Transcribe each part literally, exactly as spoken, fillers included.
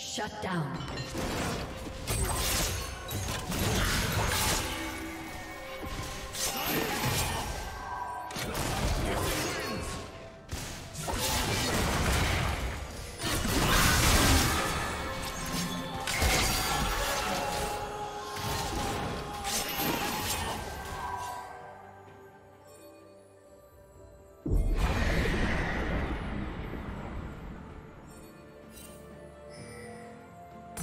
Shut down.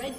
Red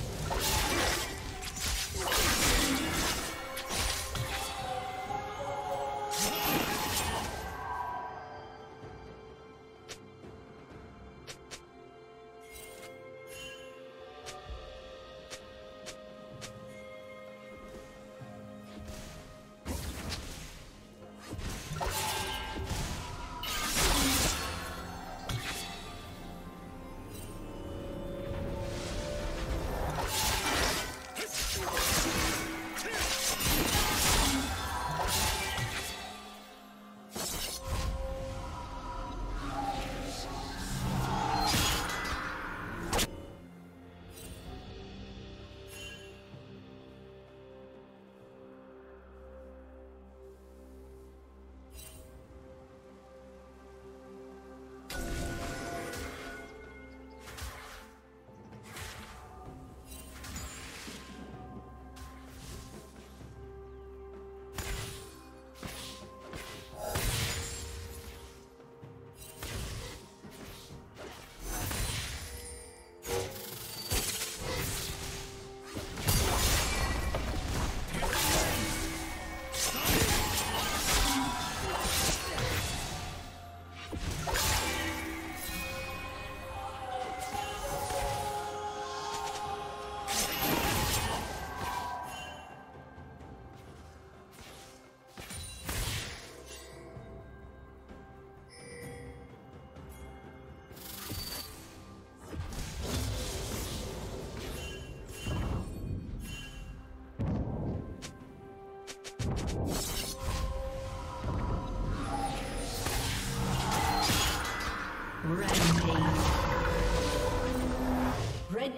Red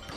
Red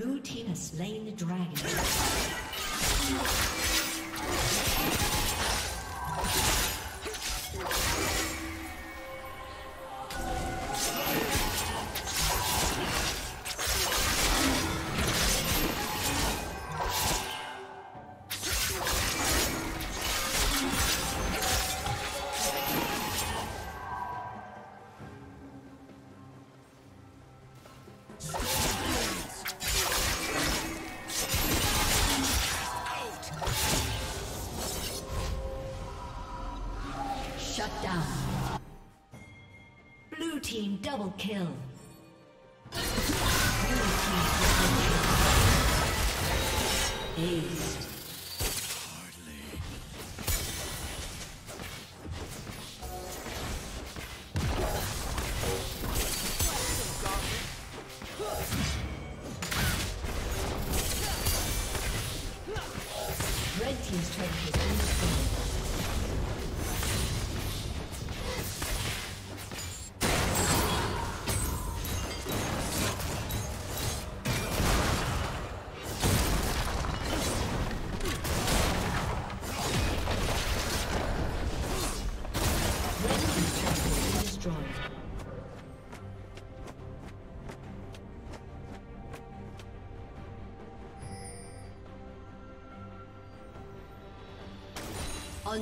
blue team has slain the dragon. Double kill. Ace. Red team's turret has been destroyed.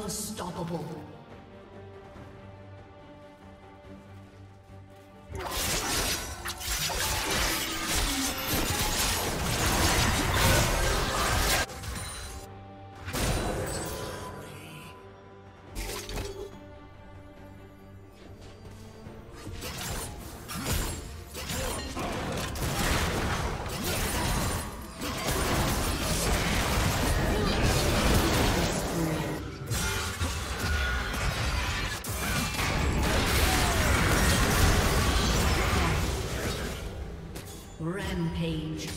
Unstoppable. Rampage.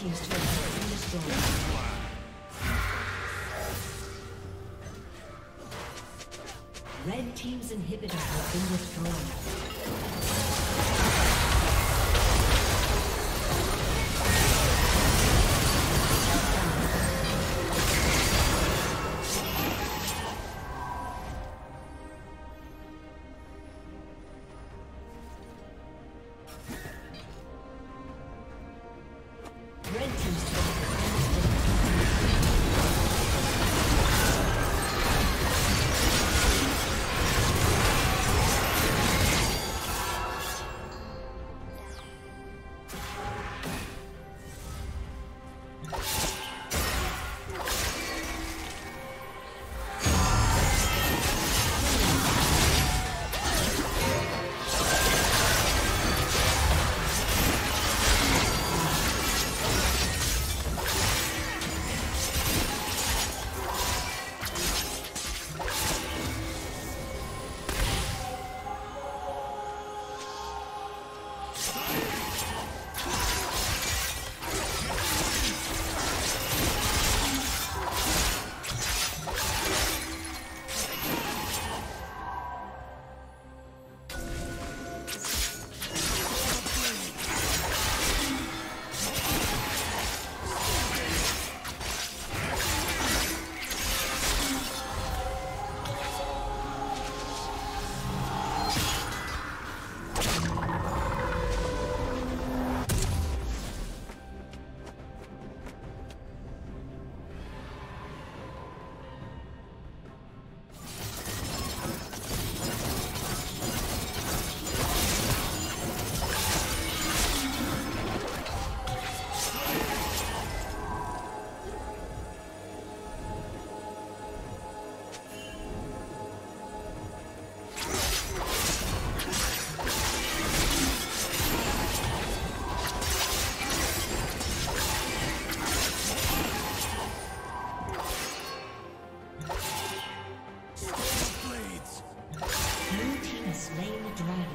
Team's turret has been destroyed. Red team's inhibitor has been destroyed. slain the dragon.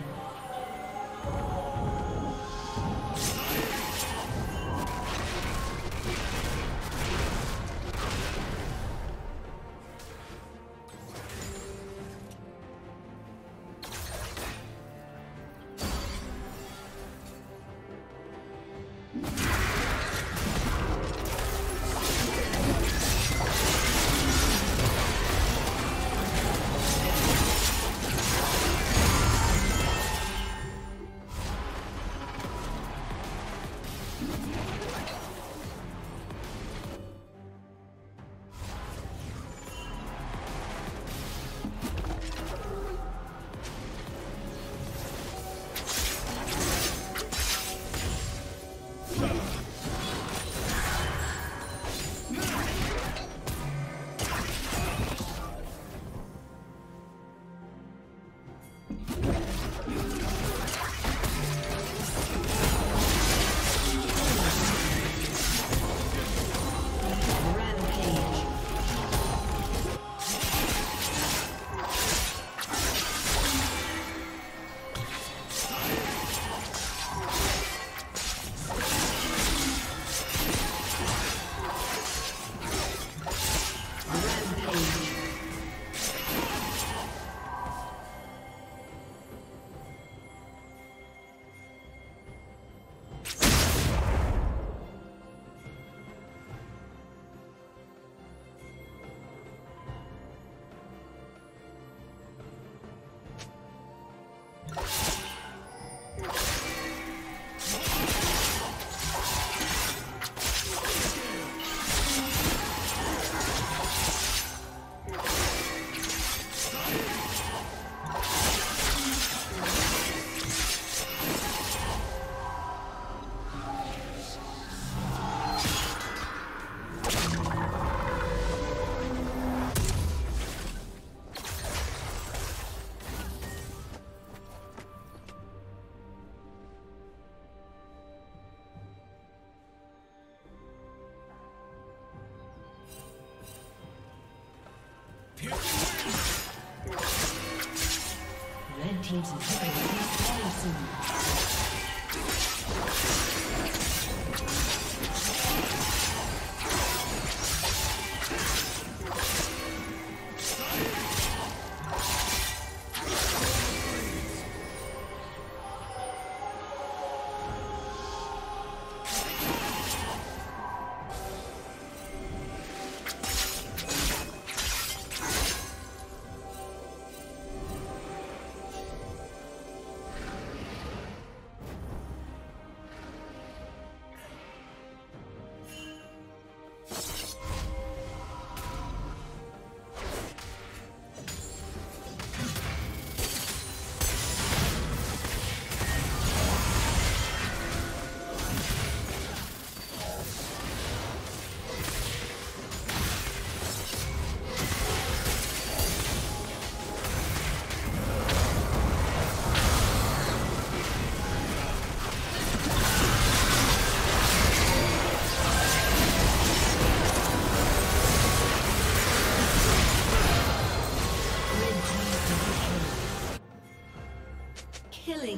Red team's killing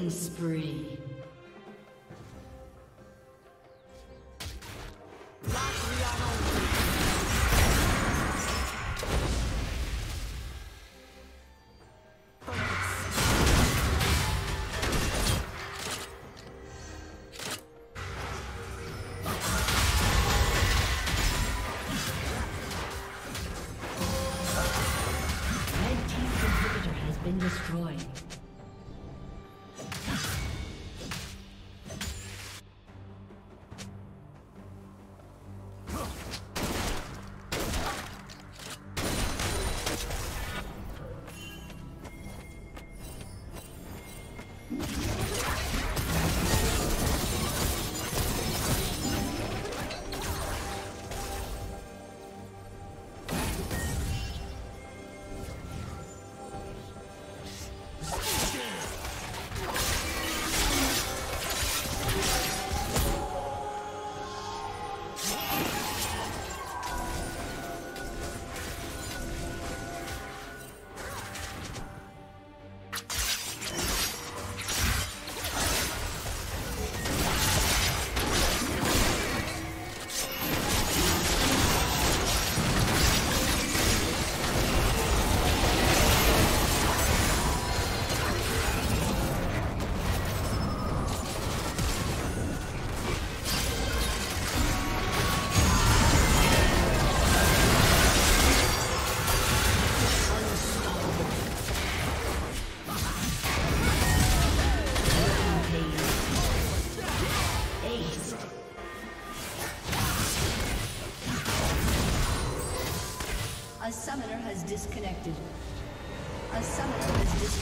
spree. disconnected. A summoner has disconnected.